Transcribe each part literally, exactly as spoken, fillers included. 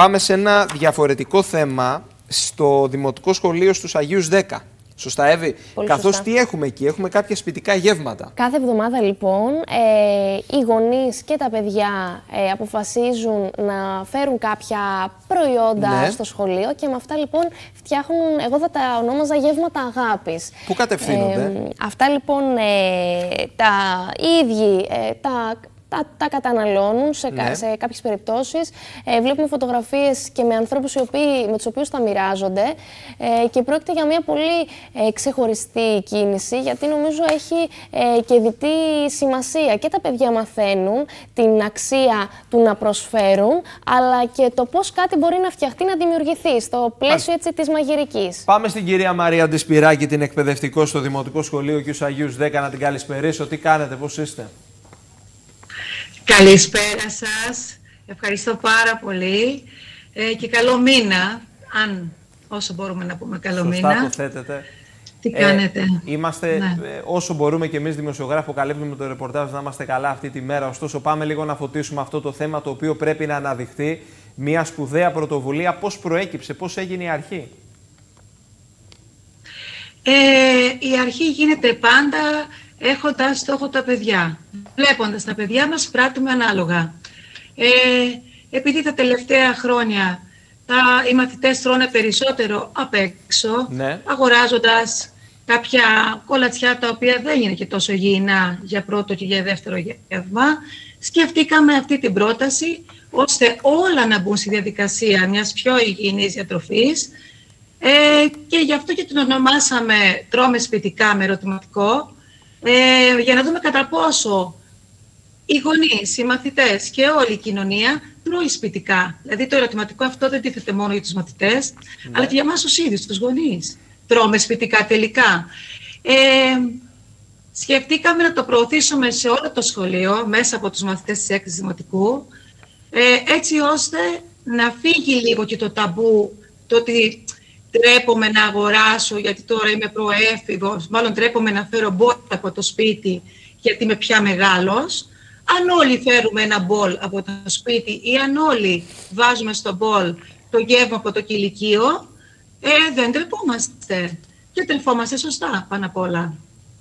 Πάμε σε ένα διαφορετικό θέμα, στο Δημοτικό Σχολείο στους Αγίους Δέκα. Σωστά, Εύη. Καθώς τι έχουμε εκεί, έχουμε κάποια σπιτικά γεύματα. Κάθε εβδομάδα λοιπόν ε, οι γονείς και τα παιδιά ε, αποφασίζουν να φέρουν κάποια προϊόντα, ναι, στο σχολείο και με αυτά λοιπόν φτιάχνουν, εγώ θα τα ονόμαζα γεύματα αγάπης. Πού κατευθύνονται? Ε, αυτά λοιπόν ε, τα οι ίδιοι ε, τα... Τα, τα καταναλώνουν σε, ναι, σε κάποιες περιπτώσεις. Ε, βλέπουμε φωτογραφίες και με ανθρώπους οι οποίοι, με τους οποίους τα μοιράζονται ε, και πρόκειται για μια πολύ ε, ξεχωριστή κίνηση, γιατί νομίζω έχει ε, και διτή σημασία. Και τα παιδιά μαθαίνουν την αξία του να προσφέρουν, αλλά και το πώς κάτι μπορεί να φτιαχτεί, να δημιουργηθεί στο πλαίσιο, έτσι, της μαγειρικής. Πάμε στην κυρία Μαρία Ντισπυράκη, την εκπαιδευτικό στο Δημοτικό Σχολείο Κ. Αγίου Δέκα, να την καλησπερίσω. Τι κάνετε, πώς είστε? Καλησπέρα σας, ευχαριστώ πάρα πολύ ε, και καλό μήνα, αν όσο μπορούμε να πούμε καλό Σωστά μήνα. Σωστά το θέτετε. Τι κάνετε? Ε, είμαστε, ναι, ε, όσο μπορούμε και εμείς δημοσιογράφοι καλύπτουμε το ρεπορτάζ να είμαστε καλά αυτή τη μέρα. Ωστόσο πάμε λίγο να φωτίσουμε αυτό το θέμα, το οποίο πρέπει να αναδειχθεί, μια σπουδαία πρωτοβουλία. Πώς προέκυψε, πώς έγινε η αρχή? Ε, η αρχή γίνεται πάντα έχοντας στόχο τα παιδιά. Βλέποντας τα παιδιά μας, πράττουμε ανάλογα. Ε, επειδή τα τελευταία χρόνια τα, οι μαθητές τρώνε περισσότερο απ' έξω, ναι, αγοράζοντας κάποια κολατσιά τα οποία δεν είναι και τόσο υγιεινά για πρώτο και για δεύτερο γεύμα, σκεφτήκαμε αυτή την πρόταση, ώστε όλα να μπουν στη διαδικασία μιας πιο υγιεινής διατροφής. Ε, και γι' αυτό και την ονομάσαμε «Τρώμε σπιτικά» με ερωτηματικό, Ε, για να δούμε κατά πόσο οι γονείς, οι μαθητές και όλη η κοινωνία τρώει σπιτικά. Δηλαδή το ερωτηματικό αυτό δεν τίθεται μόνο για τους μαθητές, ναι, αλλά και για εμάς τους ίδιους, τους γονείς. Τρώμε σπιτικά τελικά? Ε, σκεφτήκαμε να το προωθήσουμε σε όλο το σχολείο, μέσα από τους μαθητές της έκτης Δημοτικού, ε, έτσι ώστε να φύγει λίγο και το ταμπού, το ότι τρέπομαι να αγοράσω γιατί τώρα είμαι προέφηβος, μάλλον τρέπομαι να φέρω μπολ από το σπίτι γιατί είμαι πια μεγάλος. Αν όλοι φέρουμε ένα μπολ από το σπίτι ή αν όλοι βάζουμε στο μπολ το γεύμα από το κηλικείο, ε, δεν τρεπόμαστε και τρεφόμαστε σωστά πάνω απ' όλα.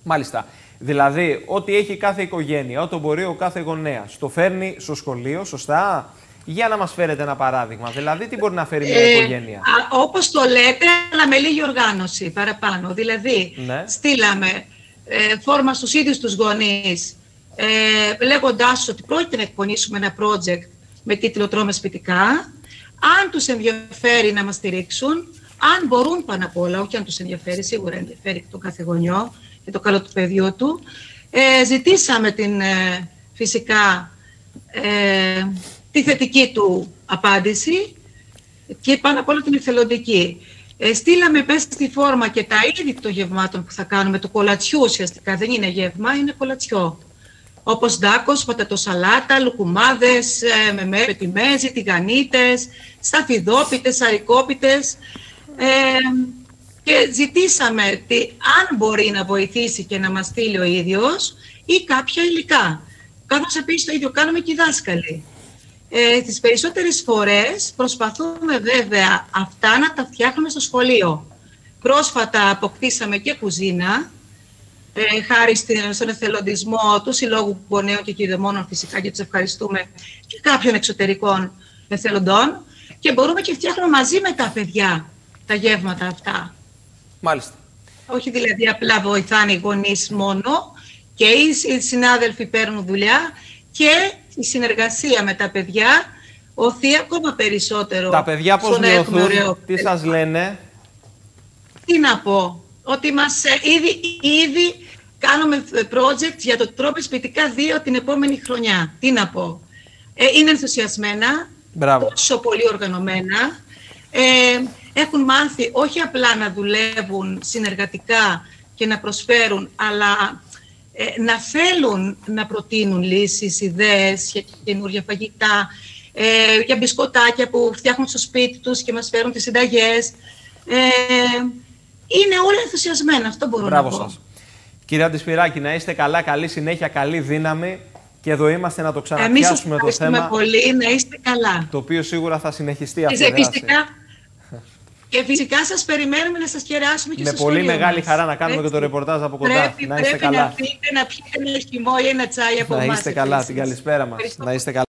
Μάλιστα. Δηλαδή, ό,τι έχει κάθε οικογένεια, ό,τι μπορεί ο κάθε γονέας, το φέρνει στο σχολείο, σωστά? Για να μας φέρετε ένα παράδειγμα, δηλαδή τι μπορεί να φέρει μια ε, οικογένεια? Όπως το λέτε, αλλά με λίγη οργάνωση παραπάνω. Δηλαδή, ναι, στείλαμε ε, φόρμα στους ίδιους τους γονείς, ε, λέγοντάς ότι πρόκειται να εκπονήσουμε ένα project με τίτλο «Τρώμε σπιτικά». Αν τους ενδιαφέρει να μας στηρίξουν, αν μπορούν πάνω απ' όλα, όχι αν τους ενδιαφέρει, σίγουρα ενδιαφέρει το κάθε γονιό και το καλό του παιδιού του. Ε, ζητήσαμε την ε, φυσικά... Ε, τη θετική του απάντηση και πάνω απ' όλα την εθελοντική. Ε, στείλαμε πες στη φόρμα και τα είδη των γευμάτων που θα κάνουμε, το κολατσιού ουσιαστικά, δεν είναι γεύμα, είναι κολατσιό. Όπως ντάκος, πατατοσαλάτα, λουκουμάδες, ε, με μέρες, πετιμέζι, τηγανίτες, σταφυδόπιτες, σαρικόπιτες. Ε, και ζητήσαμε τι, αν μπορεί να βοηθήσει και να μας στείλει ο ίδιος ή κάποια υλικά. Καθώς επίσης το ίδιο κάνουμε και οι δάσκαλοι. Ε, τις περισσότερες φορές προσπαθούμε βέβαια αυτά να τα φτιάχνουμε στο σχολείο. Πρόσφατα αποκτήσαμε και κουζίνα, ε, χάρη στον εθελοντισμό του Συλλόγου Γονέων και Κηδεμόνων φυσικά, και τους ευχαριστούμε, και κάποιων εξωτερικών εθελοντών, και μπορούμε και φτιάχνουμε μαζί με τα παιδιά τα γεύματα αυτά. Μάλιστα. Όχι δηλαδή απλά βοηθάνε οι γονείς μόνο και οι συνάδελφοι παίρνουν δουλειά, και η συνεργασία με τα παιδιά οθεί ακόμα περισσότερο. Τα παιδιά πώς νιώθουν, τι σας λένε? Τι να πω, ότι μας ήδη, ήδη κάνουμε project για το «Τρώμε σπιτικά δύο» την επόμενη χρονιά. Τι να πω, ε, είναι ενθουσιασμένα, μπράβο, τόσο πολύ οργανωμένα. Ε, έχουν μάθει όχι απλά να δουλεύουν συνεργατικά και να προσφέρουν, αλλά να θέλουν να προτείνουν λύσεις, ιδέες για καινούργια φαγητά, ε, για μπισκοτάκια που φτιάχνουν στο σπίτι τους και μας φέρουν τις συνταγές. Ε, είναι όλα ενθουσιασμένα, αυτό μπορώ Μπράβο να πω. Σας. Κυρία Ντισπυράκη, να είστε καλά, καλή συνέχεια, καλή δύναμη. Και εδώ είμαστε να το ξαναπιάσουμε το θέμα. Εμείς πολύ, να είστε καλά. Το οποίο σίγουρα θα συνεχιστεί αυτή η δράση. Και φυσικά σας περιμένουμε να σας κεράσουμε και με στο σχολείο. Με πολύ μεγάλη χαρά να κάνουμε έτσι και το ρεπορτάζ από κοντά. Πρέπει να, είστε πρέπει καλά. να πείτε, να πιείτε ένα χυμό ή ένα τσάι από εμάς. Να είστε εμάς, καλά, την καλησπέρα μας. Να είστε καλά.